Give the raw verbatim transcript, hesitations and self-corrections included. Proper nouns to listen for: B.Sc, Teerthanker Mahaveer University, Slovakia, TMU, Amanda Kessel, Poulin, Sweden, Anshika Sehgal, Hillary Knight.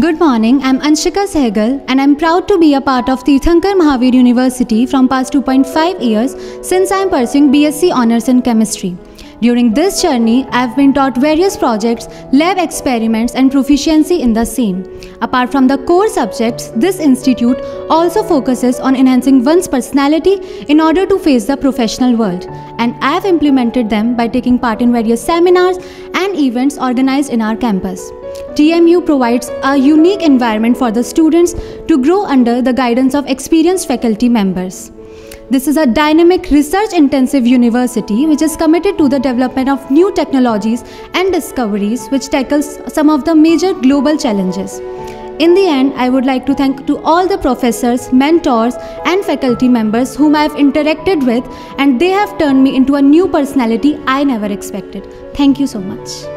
Good morning, I'm Anshika Sehgal and I'm proud to be a part of Teerthanker Mahaveer University from past two point five years since I'm pursuing B.Sc Honours in Chemistry. During this journey, I've been taught various projects, lab experiments and proficiency in the same. Apart from the core subjects, this institute also focuses on enhancing one's personality in order to face the professional world, and I've implemented them by taking part in various seminars and events organized in our campus. T M U provides a unique environment for the students to grow under the guidance of experienced faculty members. This is a dynamic, research-intensive university which is committed to the development of new technologies and discoveries which tackles some of the major global challenges. In the end, I would like to thank to all the professors, mentors and faculty members whom I have interacted with, and they have turned me into a new personality I never expected. Thank you so much.